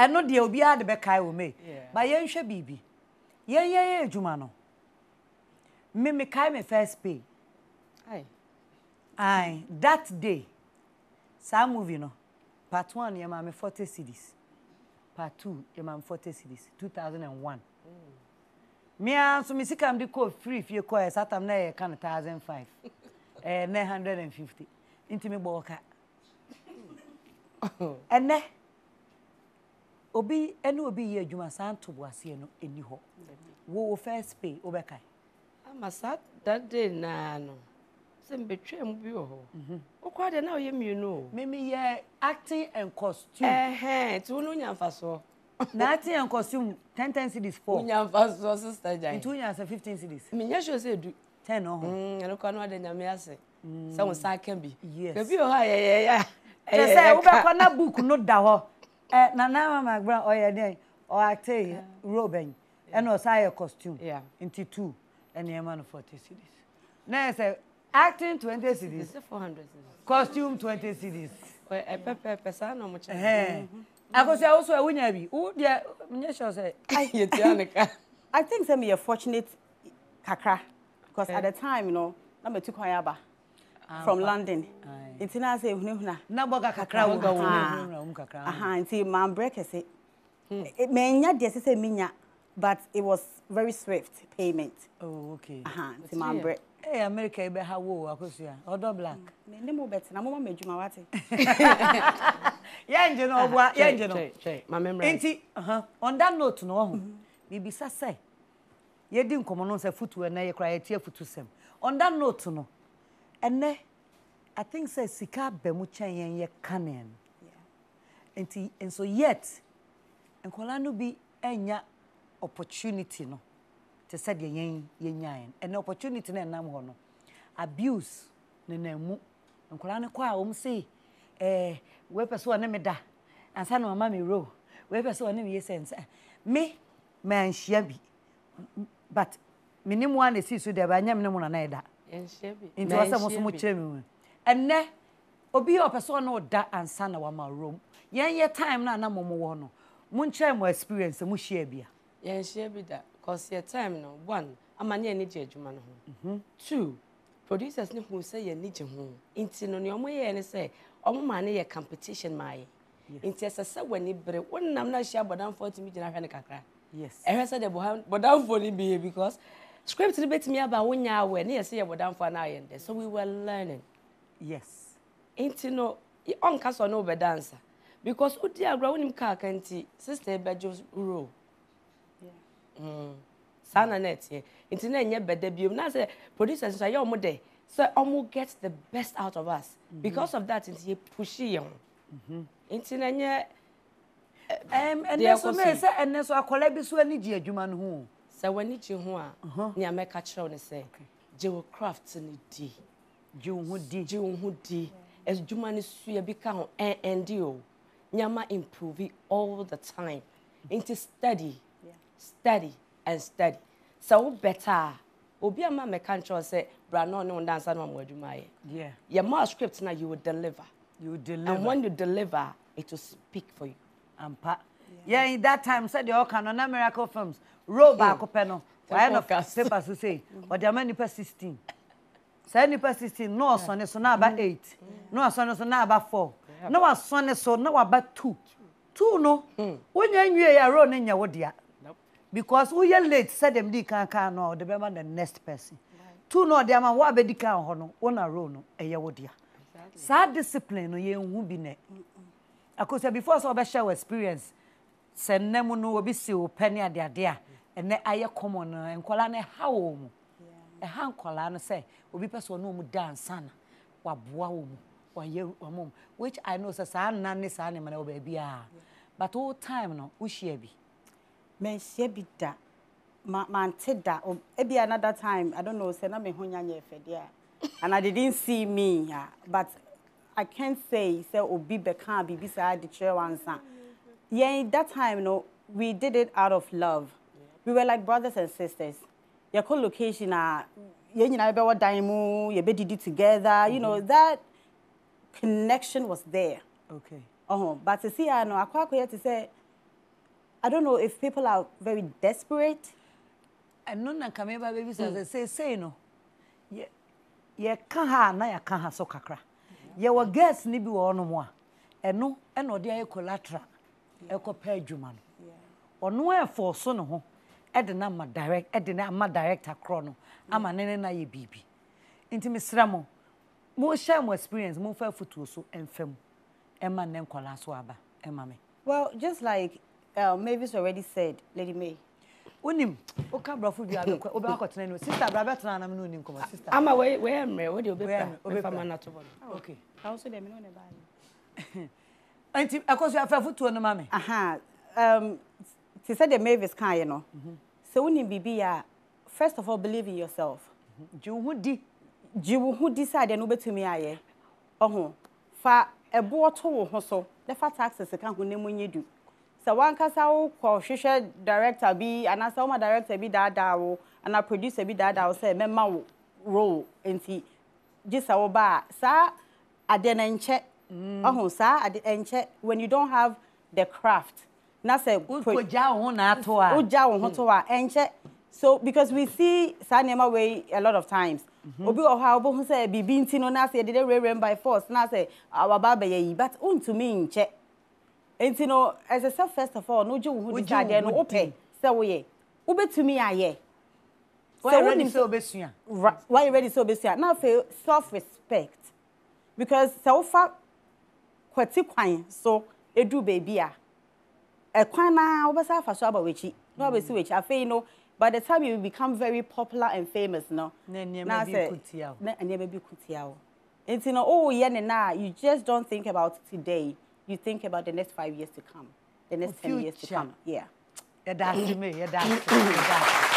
and no deal be at the back I will make. By young shabibi. Yea, Jumano. Mimi kai me first pay. Aye. Aye, that day. Some movie no. Part 1, your mammy 40 CDs. Part 2, your mammy 40 CDs. 2001. Me answer me sick and call free if you call Saturn near 1,500 950. Intimate walker. And there Obi and will be here, you must answer to was here in New Hope. Woe first pay, Obekai. I must that day, Nano. Some betray me. Oh, quite an hour, you know. Mimi, acting and costume. Eh, to no young faso. Nothing and costume 10 CDs 4. Young faso, sister, giant 2 years and 15 CDs. Minya should say 10 or and Okano de Yamiase. Some side can be. Yes, if you are, yeah. Okana book, no daw. Nana, my grand oil day, or I tell you, Robin, and was I a costume, yeah, into 2 and the amount of 40 CDs. Now, say, acting 20 CDs, 400 CDs, costume 20 CDs. Well, a pepper, son, or much. I was also a winner. Oh, dear, I think some be a fortunate kakra because at the time, you know, number 2 Koyaba. From London. It's in us, Naboga Kakra, Kakra. Aha, and see, Mam Breaker say it may not just say minya, but it was very swift payment. Oh, okay. Aha, see, Mam Breaker. Hey, America, you better woo, Akosia, or do black. No more better, no more made you my water. You know what? You know, my memory. On that note, no, maybe say, you didn't come on a foot to an air cry a tearful to Sam. On that note, no. And I think says Sika Bemuchay and ye cannon. And so yet, and Colano be any opportunity no to said ye yen, and opportunity and no abuse, Nenemu, and Colano Quam say, eh, Weperso anemeda, and San Mammy Row, Weperso anemia sense. Me, man, she be. But minimum one is so there by Yam no one another. Into us, I much. And ne, Obi or person or that and son of my room. Yan your time now, no more. Muncham will experience a mushebia. Yan she be that, cause your time no one, a man any judgment. 2, producers know who say your niche home. Into no way and say, oh, money a competition, my. Into a sub when it break one, I'm not sure, but down 40 million of Hanaka. Yes, I said, but down 40 be because. Script a bit me about 1 hour and yes, we were down for an hour. So we were learning. Yes. Ain't you know, your uncle's or no dancer? Because who dear grown him car can't see, sister Bedros Uro. Sana net here. Internet near Bedebium. Now, say, producers are your mother. So Omo gets the best out of us. Because of that, it's ye pushy young. Internet, and there's so many, and there's a collab so any dear human who. So when it's you are near my catch on and say, Joe Crafts and D. June would D. As Juman is swear become and you. Nyama improve it all the time. Into study, study, and study. So better. Obia mamma can't say, Brano, no dancer, no word you may. Yeah. Your more scripts now you will deliver. You deliver. And when you deliver, it will speak for you. And pa. Yeah, in that time, said the Okan on American films. Roba Copeno, one of papers to say, or the many per 16. Sandy per 16, no son is about 8, no son is about 4, no son is so no about 2. 2 no, when you are running your dear. Because we are late, said them decan or the beman the next person. 2 no, dear man, what bedican honor, one a rono, a your dear. Sad discipline, you won't be net. I could say before so shall experience. Send them no be so penny at their dear, and they are common and colane how a hand colana say, will be person no dance, son, or boom, or you or mum, which I know, says I'm nanny's animal, baby. But all time no, we shall be. Men shall be that. Man, take that, or maybe another time, I don't know, send me Hunya, and I didn't see me, but I can't say, so will be can't be beside the chair one son. Yeah, that time, no, we did it out of love. We were like brothers and sisters. Your co-location, you did it together. You know, that connection was there. Okay. But to see, I know, I quite to say, I don't know if people are very desperate. And no na kameba baby says say no. Ye kaha na ya kaha so kakra. Ye wa guest ni bi wo no mo a. Eno e no de collateral. E ko pa adwuma no. Ono e for so no ho. E de na ma direct, e de na ma director kro no. Ama nene na ye bibi. Inti misra mo. Mo share mo experience mo fa futu so enfam. E ma nen kola so aba. E ma me. Well, just like Mavis already said, Lady May. Unim, Oka Brafu, you are Obercotton, Sister Brabertan, I'm Nunim, Sister. I'm away, where am I? What do you bear? Okay. How should I know about it? Of course, you have a foot to an mammy. Aha. She said the Mavis kind, you know. So, Unim Bibia, first of all, believe in yourself. You would decide and obey to me, I oh, for a boat or so, the fat taxes account who name when you do. So one castle called Shisha director be, and I saw my director be that dow, and I produce a be that dow, say, Mamma roll, and see just our bar, sir. I didn't check. Oh, sir, I didn't check when you don't have the craft. Now say, good for Jaw at all, and check. So because we see Sanema way a lot of times. Obi or how say, be beating on us, I didn't remember by force, now say, our barber, but unto me in check. And you know, as I said, first of all, no Jew would die there, no open. So we obey to me, I ye. Why ready so bestia? Why ready so bestia? Now feel self respect. Because so far, quite so a do baby. A quina over Safa Shaba, which he, no, which I feel no, by the time you become very popular and famous, no, and you may be kutiao. And you know, oh, yen and you just don't think about today. You think about the next 5 years to come, the next 10 years to come. Yeah.